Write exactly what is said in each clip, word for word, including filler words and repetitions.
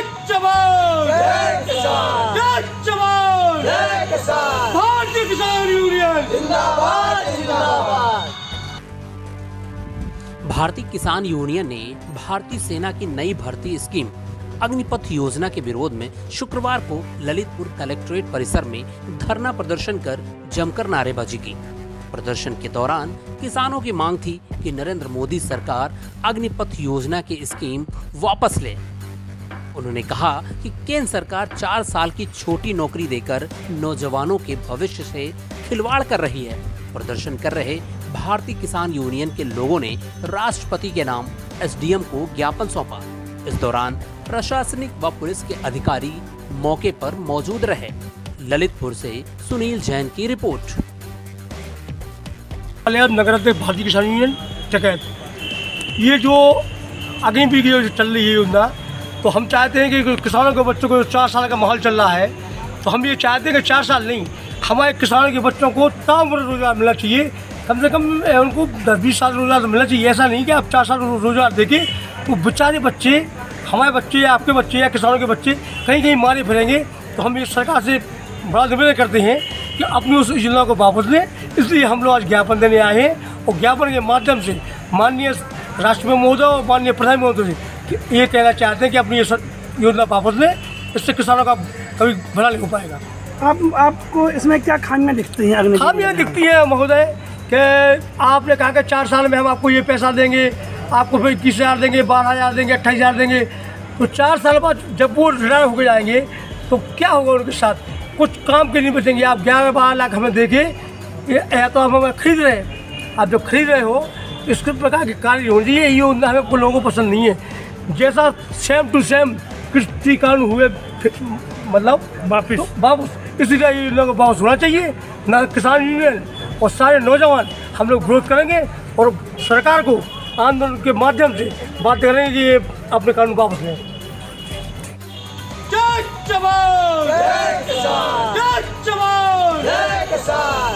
भारतीय किसान यूनियन जिंदाबाद जिंदाबाद। भारतीय किसान यूनियन ने भारतीय सेना की नई भर्ती स्कीम अग्निपथ योजना के विरोध में शुक्रवार को ललितपुर कलेक्ट्रेट परिसर में धरना प्रदर्शन कर जमकर नारेबाजी की। प्रदर्शन के दौरान किसानों की मांग थी कि नरेंद्र मोदी सरकार अग्निपथ योजना की स्कीम वापस ले। उन्होंने कहा कि केंद्र सरकार चार साल की छोटी नौकरी देकर नौजवानों के भविष्य से खिलवाड़ कर रही है। प्रदर्शन कर रहे भारतीय किसान यूनियन के लोगों ने राष्ट्रपति के नाम एसडीएम को ज्ञापन सौंपा। इस दौरान प्रशासनिक व पुलिस के अधिकारी मौके पर मौजूद रहे। ललितपुर से सुनील जैन की रिपोर्ट। नगराध्यक्ष भारतीय किसान यूनियन जगत, ये जो आगे भी चल रही है योजना, तो हम चाहते हैं कि किसानों के बच्चों को चार साल का माहौल चल रहा है, तो हम ये चाहते हैं कि चार साल नहीं, हमारे किसानों के बच्चों को तमाम रोजगार मिलना चाहिए। कम से कम उनको दस बीस साल रोजगार मिलना चाहिए। ऐसा नहीं कि आप चार साल रोजगार देके वो तो बेचारे बच्चे, हमारे बच्चे या आपके बच्चे या किसानों के बच्चे कहीं कहीं मारे फिरेंगे। तो हम ये सरकार से बड़ा निवेदन करते हैं कि अपनी उस योजना को वापस लें। इसलिए हम लोग आज ज्ञापन देने आए हैं और ज्ञापन के माध्यम से माननीय राष्ट्रपति महोदय और माननीय प्रधानमंत्री महोदय ये कहना चाहते हैं कि अपनी योजना वापस लें। इससे किसानों का कभी भला नहीं हो पाएगा। आप आपको इसमें क्या खामियाँ दिखती हैं? खामियाँ दिखती हैं महोदय कि आपने कहा कि चार साल में हम आपको ये पैसा देंगे, आपको फिर इक्कीस हज़ार देंगे, बारह हज़ार देंगे, अट्ठाईस हज़ार देंगे। तो चार साल बाद जब वो रिटायर होकर जाएंगे तो क्या होगा उनके साथ? कुछ काम के नहीं बचेंगे। आप ग्यारह बारह लाख हमें देंगे या तो आप हमें खरीद रहे हैं। आप जब खरीद रहे हो तो इसके प्रकार के कार्य होने चाहिए। ये योजना हमें लोगों को पसंद नहीं है। जैसा सेम टू सेम कृषि कानून हुए, मतलब वापस तो वापस इसी तरह योजना को वापस होना चाहिए। ना किसान यूनियन और सारे नौजवान हम लोग विरोध करेंगे और सरकार को आंदोलन के माध्यम से बात करेंगे कि ये अपने कानून वापस लें।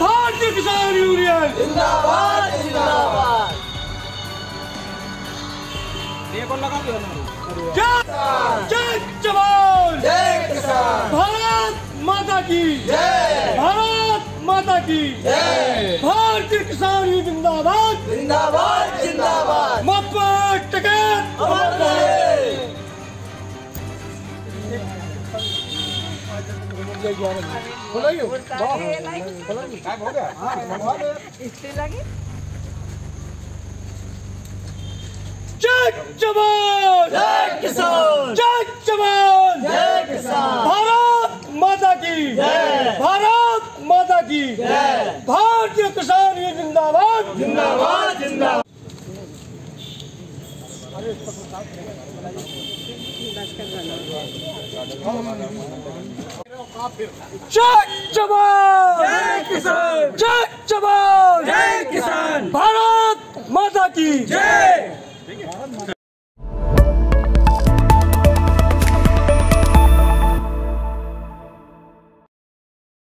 भारतीय किसान यूनियन जिंदाबाद जिंदाबाद। जय जवान जय किसान। भारत माता की जय। भारत माता की जय। भारतीय किसान यूनियन जिंदाबाद जिंदाबाद जिंदाबाद। मत टिकट अमर रहे। जय जवान जय किसान। जय जवान जय किसान। भारत माता की जय। भारत माता की जय। भारतीय किसान यूनियन जिंदाबाद जिंदाबाद जिंदाबाद। जय जवान जय किसान। जय जवान जय किसान। भारत माता की जय।